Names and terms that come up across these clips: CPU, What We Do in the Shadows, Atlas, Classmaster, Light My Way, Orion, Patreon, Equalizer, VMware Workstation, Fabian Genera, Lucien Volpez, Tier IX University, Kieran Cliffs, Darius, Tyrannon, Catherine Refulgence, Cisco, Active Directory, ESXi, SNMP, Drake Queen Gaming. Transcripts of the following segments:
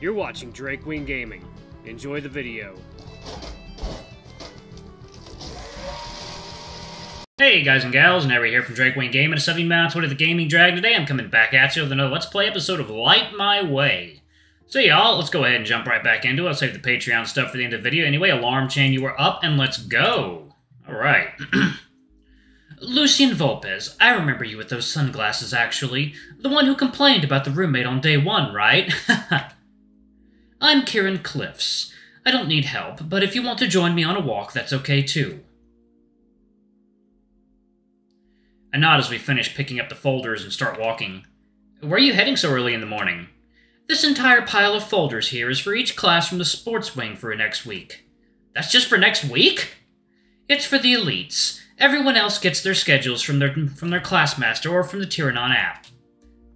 You're watching Drake Queen Gaming. Enjoy the video. Hey guys and gals, Genera here from Drake Queen Gaming, a 7-man Twitter the Gaming Drag. Today I'm coming back at you with another Let's Play episode of Light My Way. So y'all, let's go ahead and jump right back into it. I'll save the Patreon stuff for the end of the video. Anyway, Alarm Chain, you are up, and let's go. Alright. Lucien Volpez, I remember you with those sunglasses, actually. The one who complained about the roommate on day 1, right? I'm Kieran Cliffs. I don't need help, but if you want to join me on a walk, that's okay, too. I nod as we finish picking up the folders and start walking. Where are you heading so early in the morning? This entire pile of folders here is for each class from the sports wing for next week. That's just for next week? It's for the elites. Everyone else gets their schedules from their Classmaster or from the Tyrannon app.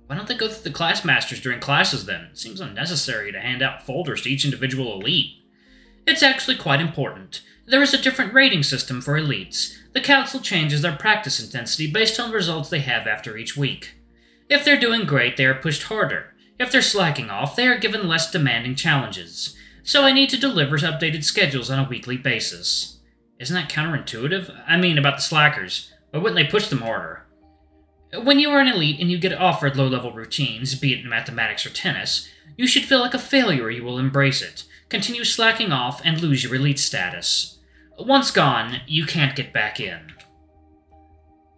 Why don't they go through the Classmasters during classes then? It seems unnecessary to hand out folders to each individual elite. It's actually quite important. There is a different rating system for elites. The council changes their practice intensity based on the results they have after each week. If they're doing great, they are pushed harder. If they're slacking off, they are given less demanding challenges. So I need to deliver updated schedules on a weekly basis. Isn't that counterintuitive? I mean, about the slackers. Why wouldn't they push them harder? When you are an elite and you get offered low-level routines, be it in mathematics or tennis, you should feel like a failure or you will embrace it, continue slacking off, and lose your elite status. Once gone, you can't get back in.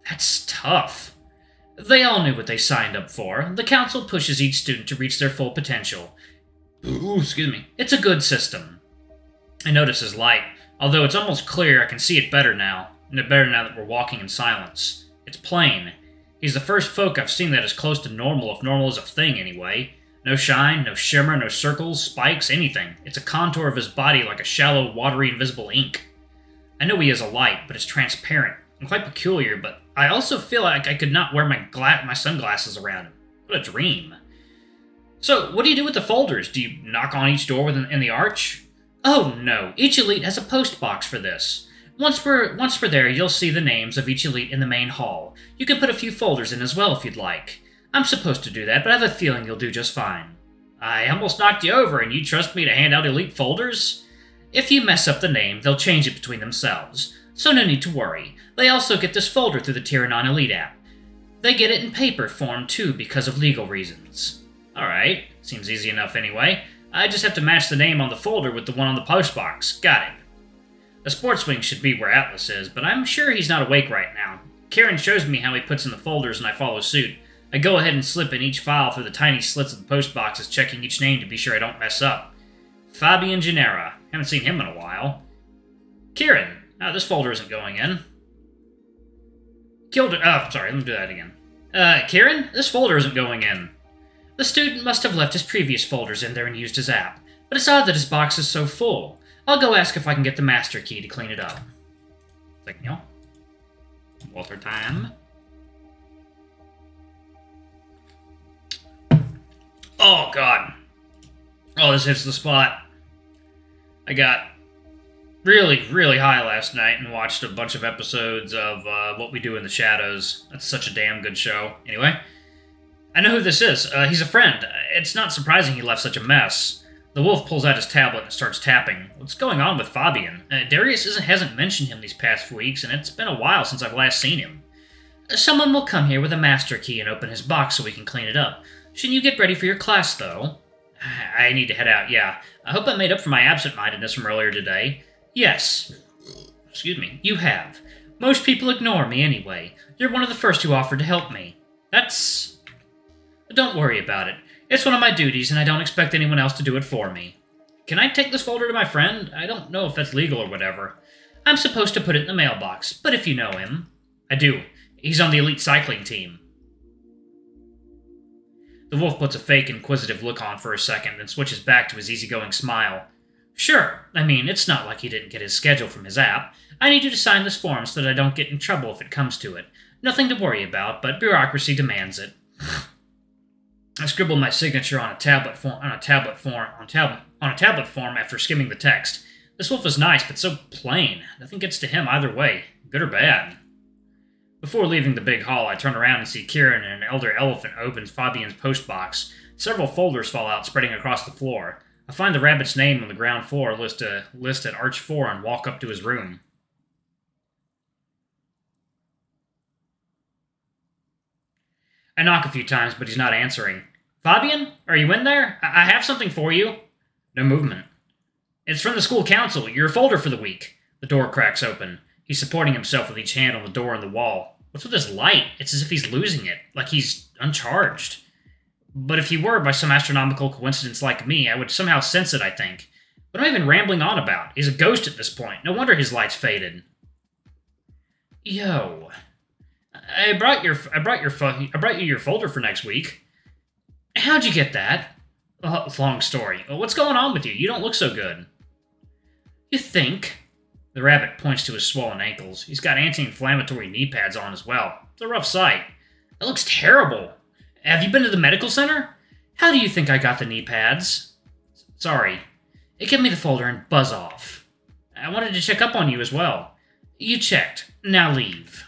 That's tough. They all knew what they signed up for. The council pushes each student to reach their full potential. Ooh, excuse me. It's a good system. I notice his light. Although it's almost clear, I can see it better now. And better now that we're walking in silence. It's plain. He's the first folk I've seen that is close to normal, if normal is a thing anyway. No shine, no shimmer, no circles, spikes, anything. It's a contour of his body like a shallow, watery, invisible ink. I know he is a light, but it's transparent. And quite peculiar, but I also feel like I could not wear my sunglasses around him. What a dream. So, what do you do with the folders? Do you knock on each door in the arch? Oh no, each elite has a post box for this. Once we're there, you'll see the names of each elite in the main hall. You can put a few folders in as well if you'd like. I'm supposed to do that, but I have a feeling you'll do just fine. I almost knocked you over, and you trust me to hand out elite folders? If you mess up the name, they'll change it between themselves. So no need to worry. They also get this folder through the Tyrannon Elite app. They get it in paper form too because of legal reasons. Alright, seems easy enough anyway. I just have to match the name on the folder with the one on the post box. Got it. The sports wing should be where Atlas is, but I'm sure he's not awake right now. Kieran shows me how he puts in the folders and I follow suit. I go ahead and slip in each file through the tiny slits of the post boxes, checking each name to be sure I don't mess up. Fabian Genera. Haven't seen him in a while. Kieran. Oh, this folder isn't going in. Kieran, this folder isn't going in. The student must have left his previous folders in there and used his app, but it's odd that his box is so full. I'll go ask if I can get the master key to clean it up. Signal. Water time. Oh, God. Oh, this hits the spot. I got really, really high last night and watched a bunch of episodes of What We Do in the Shadows. That's such a damn good show. Anyway. I know who this is. He's a friend. It's not surprising he left such a mess. The wolf pulls out his tablet and starts tapping. What's going on with Fabian? Darius hasn't mentioned him these past few weeks, and it's been a while since I've last seen him. Someone will come here with a master key and open his box so we can clean it up. Shouldn't you get ready for your class, though? I need to head out, yeah. I hope I made up for my absent-mindedness from earlier today. Yes. Excuse me. You have. Most people ignore me anyway. You're one of the first who offered to help me. That's... Don't worry about it. It's one of my duties, and I don't expect anyone else to do it for me. Can I take this folder to my friend? I don't know if that's legal or whatever. I'm supposed to put it in the mailbox, but if you know him... I do. He's on the elite cycling team. The wolf puts a fake inquisitive look on for a second, then switches back to his easygoing smile. Sure. I mean, it's not like he didn't get his schedule from his app. I need you to sign this form so that I don't get in trouble if it comes to it. Nothing to worry about, but bureaucracy demands it. I scribbled my signature on a tablet form after skimming the text. This wolf is nice, but so plain. Nothing gets to him either way, good or bad. Before leaving the big hall, I turn around and see Kieran and an elder elephant opens Fabian's post box. Several folders fall out, spreading across the floor. I find the rabbit's name on the ground floor list at Arch 4 and walk up to his room. I knock a few times, but he's not answering. Fabian, are you in there? I have something for you. No movement. It's from the school council. Your folder for the week. The door cracks open. He's supporting himself with each hand on the door and the wall. What's with his light? It's as if he's losing it, like he's uncharged. But if he were, by some astronomical coincidence like me, I would somehow sense it, I think. What am I even rambling on about? He's a ghost at this point. No wonder his light's faded. Yo. I brought you your folder for next week. How'd you get that? Oh, long story. What's going on with you? You don't look so good. You think? The rabbit points to his swollen ankles. He's got anti-inflammatory knee pads on as well. It's a rough sight. It looks terrible. Have you been to the medical center? How do you think I got the knee pads? Sorry. Give me the folder and buzz off. I wanted to check up on you as well. You checked. Now leave.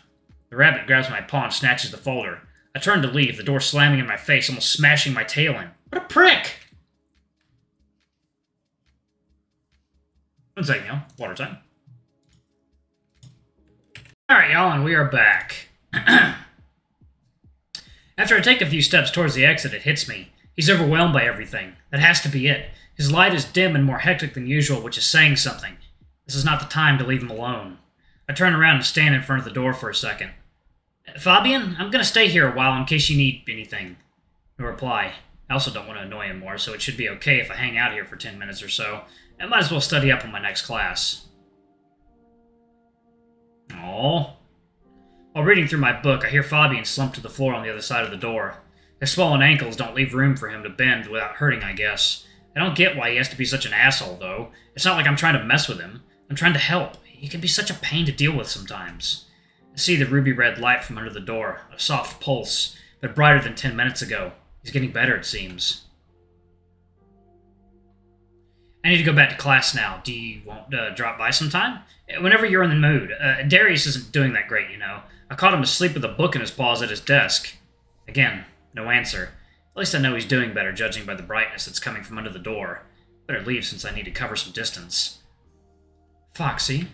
The rabbit grabs my paw and snatches the folder. I turn to leave, the door slamming in my face, almost smashing my tail in. What a prick! One second, y'all. Water time. Alright, y'all, and we are back. After I take a few steps towards the exit, it hits me. He's overwhelmed by everything. That has to be it. His light is dim and more hectic than usual, which is saying something. This is not the time to leave him alone. I turn around and stand in front of the door for a second. Fabian, I'm going to stay here a while in case you need anything. No reply. I also don't want to annoy him more, so it should be okay if I hang out here for 10 minutes or so. I might as well study up on my next class. Aww. While reading through my book, I hear Fabian slump to the floor on the other side of the door. His swollen ankles don't leave room for him to bend without hurting, I guess. I don't get why he has to be such an asshole, though. It's not like I'm trying to mess with him. I'm trying to help. He can be such a pain to deal with sometimes. I see the ruby-red light from under the door, a soft pulse, but brighter than 10 minutes ago. He's getting better, it seems. I need to go back to class now. Do you want to drop by sometime? Whenever you're in the mood. Darius isn't doing that great, you know. I caught him asleep with a book in his paws at his desk. Again, no answer. At least I know he's doing better, judging by the brightness that's coming from under the door. Better leave since I need to cover some distance. Foxy?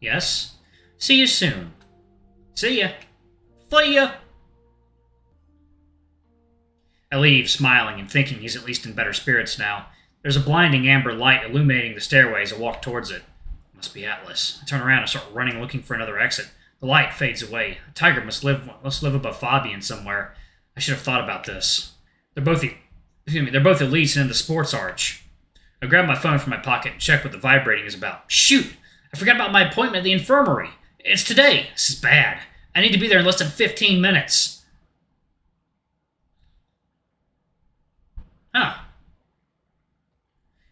Yes? See you soon. See ya. See ya. I leave, smiling and thinking he's at least in better spirits now. There's a blinding amber light illuminating the stairway as I walk towards it. It must be Atlas. I turn around and start running, looking for another exit. The light fades away. A tiger must live above Fabian somewhere. I should have thought about this. They're both elites and in the sports arch. I grab my phone from my pocket and check what the vibrating is about. Shoot! I forgot about my appointment at the infirmary. It's today. This is bad. I need to be there in less than 15 minutes. Huh.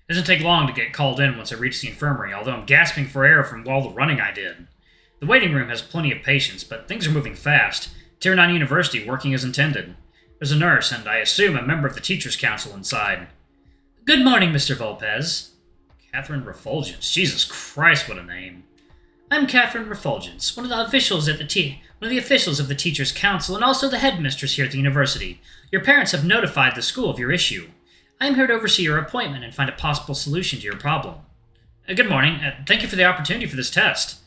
It doesn't take long to get called in once I reach the infirmary, although I'm gasping for air from all the running I did. The waiting room has plenty of patients, but things are moving fast. Tier IX University working as intended. There's a nurse, and I assume a member of the Teachers' Council inside. Good morning, Mr. Volpez. Catherine Refulgence. Jesus Christ, what a name. I'm Catherine Refulgence, one of the officials of the Teachers' Council and also the headmistress here at the university. Your parents have notified the school of your issue. I am here to oversee your appointment and find a possible solution to your problem. Good morning. Thank you for the opportunity for this test.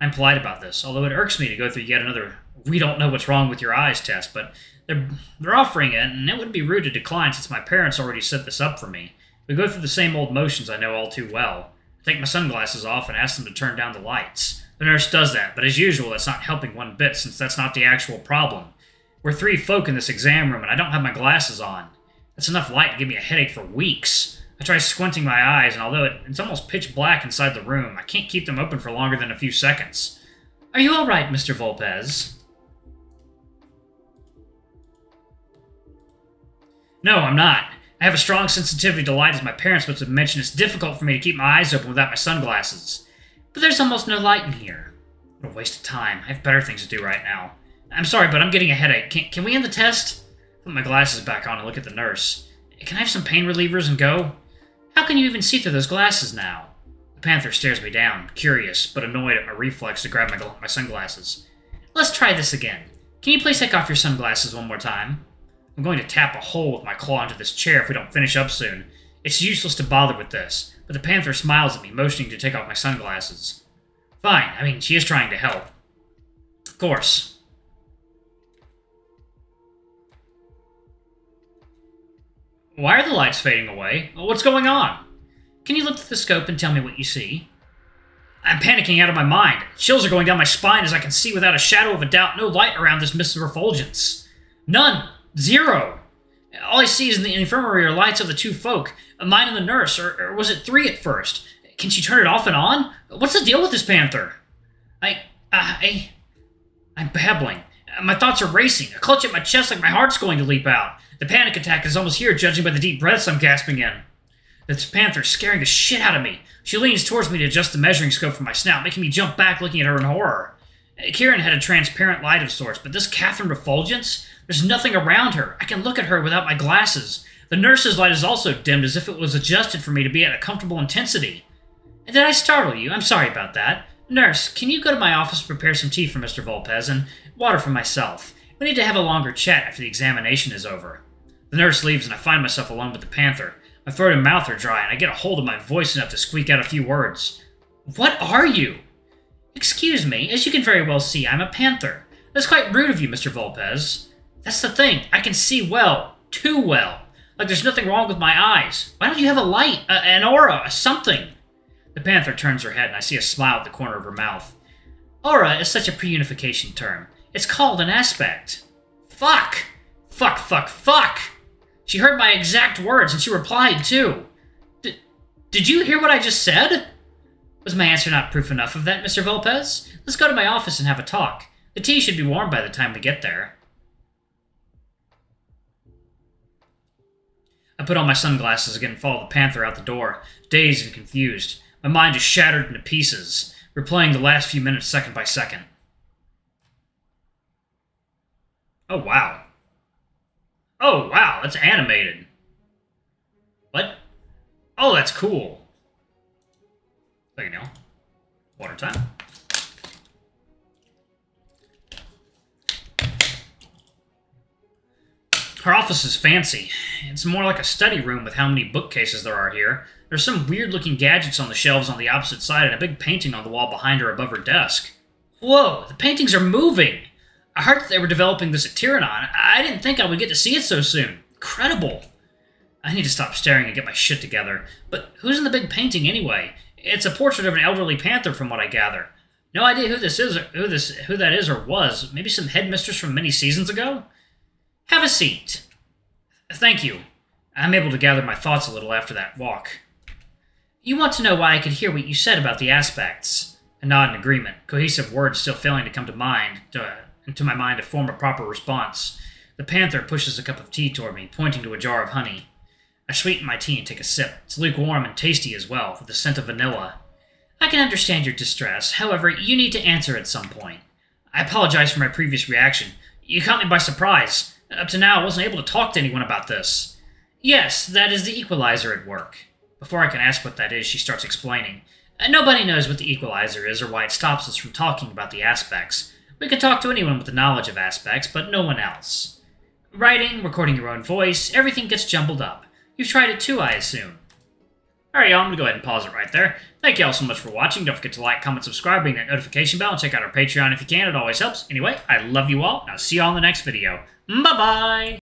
I'm polite about this, although it irks me to go through yet another we-don't-know-what's-wrong-with-your-eyes test, but they're offering it, and it would be rude to decline since my parents already set this up for me. We go through the same old motions I know all too well. I take my sunglasses off and ask them to turn down the lights. The nurse does that, but as usual, that's not helping one bit since that's not the actual problem. We're three folk in this exam room, and I don't have my glasses on. That's enough light to give me a headache for weeks. I try squinting my eyes, and although it's almost pitch black inside the room, I can't keep them open for longer than a few seconds. Are you all right, Mr. Volpez? No, I'm not. I have a strong sensitivity to light, as my parents must have mentioned. It's difficult for me to keep my eyes open without my sunglasses. But there's almost no light in here. What a waste of time. I have better things to do right now. I'm sorry, but I'm getting a headache. Can we end the test? Put my glasses back on and look at the nurse. Can I have some pain relievers and go? How can you even see through those glasses now? The panther stares me down, curious, but annoyed at my reflex to grab my sunglasses. Let's try this again. Can you please take off your sunglasses one more time? I'm going to tap a hole with my claw into this chair if we don't finish up soon. It's useless to bother with this, but the panther smiles at me, motioning to take off my sunglasses. Fine, I mean, she is trying to help. Of course. Why are the lights fading away? What's going on? Can you look through the scope and tell me what you see? I'm panicking out of my mind. Chills are going down my spine as I can see without a shadow of a doubt no light around this Mrs. Refulgence. None. Zero. All I see is in the infirmary are lights of the two folk, mine and the nurse, or was it three at first? Can she turn it off and on? What's the deal with this panther? I'm babbling. My thoughts are racing, a clutch at my chest like my heart's going to leap out. The panic attack is almost here, judging by the deep breaths I'm gasping in. This panther's scaring the shit out of me. She leans towards me to adjust the measuring scope for my snout, making me jump back looking at her in horror. Kieran had a transparent light of sorts, but this Catherine Refulgence? There's nothing around her. I can look at her without my glasses. The nurse's light is also dimmed as if it was adjusted for me to be at a comfortable intensity. Did I startle you? I'm sorry about that. Nurse, can you go to my office and prepare some tea for Mr. Volpez and water for myself? We need to have a longer chat after the examination is over. The nurse leaves and I find myself alone with the panther. My throat and mouth are dry and I get a hold of my voice enough to squeak out a few words. What are you? Excuse me, as you can very well see, I'm a panther. That's quite rude of you, Mr. Volpez. That's the thing. I can see well. Too well. Like there's nothing wrong with my eyes. Why don't you have a light? An aura? Something? The panther turns her head and I see a smile at the corner of her mouth. Aura is such a pre-unification term. It's called an aspect. Fuck! Fuck, fuck, fuck! She heard my exact words and she replied too. Did you hear what I just said? Was my answer not proof enough of that, Mr. Volpez? Let's go to my office and have a talk. The tea should be warm by the time we get there. I put on my sunglasses again and follow the panther out the door, dazed and confused. My mind is shattered into pieces, replaying the last few minutes second by second. Oh, wow. Oh, wow, that's animated. What? Oh, that's cool. There you go. Water time. Her office is fancy. It's more like a study room with how many bookcases there are here. There's some weird-looking gadgets on the shelves on the opposite side and a big painting on the wall behind her above her desk. Whoa, the paintings are moving! I heard that they were developing this at Tyrannon. I didn't think I would get to see it so soon. Incredible. I need to stop staring and get my shit together. But who's in the big painting anyway? It's a portrait of an elderly panther from what I gather. No idea who this is or who that is or was. Maybe some headmistress from many seasons ago? Have a seat. Thank you. I'm able to gather my thoughts a little after that walk. You want to know why I could hear what you said about the aspects. A nod in agreement, cohesive words still failing to come to my mind to form a proper response. The panther pushes a cup of tea toward me, pointing to a jar of honey. I sweeten my tea and take a sip. It's lukewarm and tasty as well, with the scent of vanilla. I can understand your distress. However, you need to answer at some point. I apologize for my previous reaction. You caught me by surprise. Up to now, I wasn't able to talk to anyone about this. Yes, that is the Equalizer at work. Before I can ask what that is, she starts explaining. Nobody knows what the Equalizer is or why it stops us from talking about the aspects. We can talk to anyone with the knowledge of aspects, but no one else. Writing, recording your own voice, everything gets jumbled up. You've tried it too, I assume. Alright, y'all, I'm going to go ahead and pause it right there. Thank y'all so much for watching. Don't forget to like, comment, subscribe, ring that notification bell, and check out our Patreon if you can. It always helps. Anyway, I love you all, and I'll see y'all in the next video. Bye-bye!